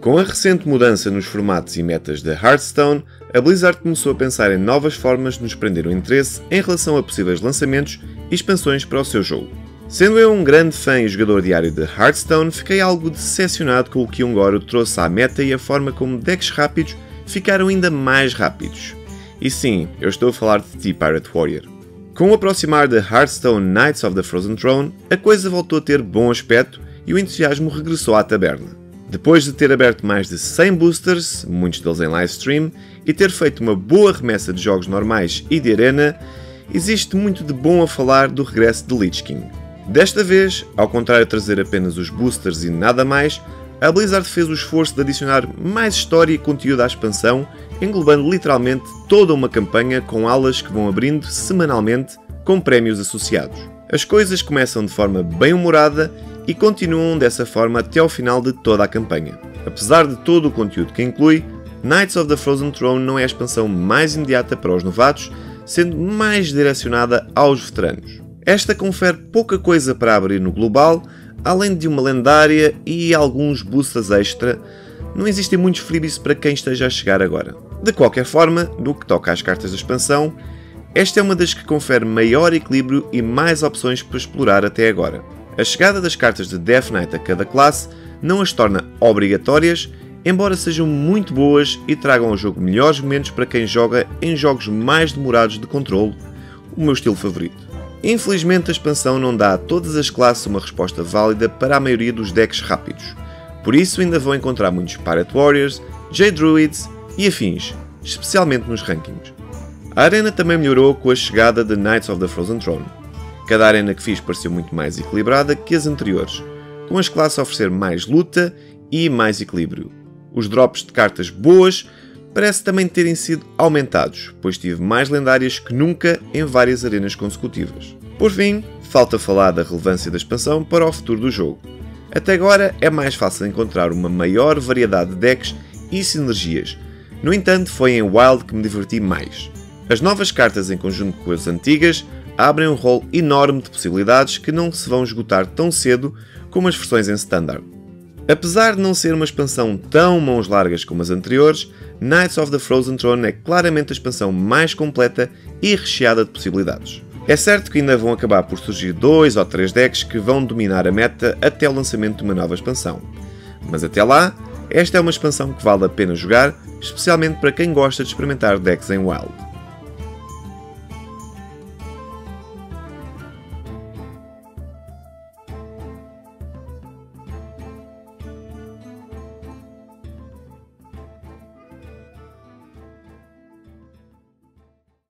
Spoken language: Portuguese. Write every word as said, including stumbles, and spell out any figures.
Com a recente mudança nos formatos e metas da Hearthstone, a Blizzard começou a pensar em novas formas de nos prender o interesse em relação a possíveis lançamentos e expansões para o seu jogo. Sendo eu um grande fã e jogador diário de Hearthstone, fiquei algo decepcionado com o que Ungoro trouxe à meta e a forma como decks rápidos ficaram ainda mais rápidos. E sim, eu estou a falar de The Pirate Warrior. Com o aproximar de Hearthstone Knights of the Frozen Throne, a coisa voltou a ter bom aspecto e o entusiasmo regressou à taberna. Depois de ter aberto mais de cem boosters, muitos deles em livestream, e ter feito uma boa remessa de jogos normais e de arena, existe muito de bom a falar do regresso de Lich King. Desta vez, ao contrário de trazer apenas os boosters e nada mais, a Blizzard fez o esforço de adicionar mais história e conteúdo à expansão, englobando literalmente toda uma campanha com alas que vão abrindo semanalmente com prémios associados. As coisas começam de forma bem humorada e continuam dessa forma até ao final de toda a campanha. Apesar de todo o conteúdo que inclui, Knights of the Frozen Throne não é a expansão mais imediata para os novatos, sendo mais direcionada aos veteranos. Esta confere pouca coisa para abrir no global, além de uma lendária e alguns boosters extra. Não existem muitos freebies para quem esteja a chegar agora. De qualquer forma, no que toca às cartas da expansão, esta é uma das que confere maior equilíbrio e mais opções para explorar até agora. A chegada das cartas de Death Knight a cada classe não as torna obrigatórias, embora sejam muito boas e tragam ao jogo melhores momentos para quem joga em jogos mais demorados de controle, o meu estilo favorito. Infelizmente a expansão não dá a todas as classes uma resposta válida para a maioria dos decks rápidos, por isso ainda vão encontrar muitos Pirate Warriors, Jade Druids e afins, especialmente nos rankings. A arena também melhorou com a chegada de Knights of the Frozen Throne. Cada arena que fiz pareceu muito mais equilibrada que as anteriores, com as classes a oferecer mais luta e mais equilíbrio. Os drops de cartas boas parece também terem sido aumentados, pois tive mais lendárias que nunca em várias arenas consecutivas. Por fim, falta falar da relevância da expansão para o futuro do jogo. Até agora é mais fácil encontrar uma maior variedade de decks e sinergias, no entanto foi em Wild que me diverti mais. As novas cartas em conjunto com as antigas abrem um rol enorme de possibilidades que não se vão esgotar tão cedo como as versões em standard. Apesar de não ser uma expansão tão mãos largas como as anteriores, Knights of the Frozen Throne é claramente a expansão mais completa e recheada de possibilidades. É certo que ainda vão acabar por surgir dois ou três decks que vão dominar a meta até o lançamento de uma nova expansão. Mas até lá, esta é uma expansão que vale a pena jogar, especialmente para quem gosta de experimentar decks em Wild.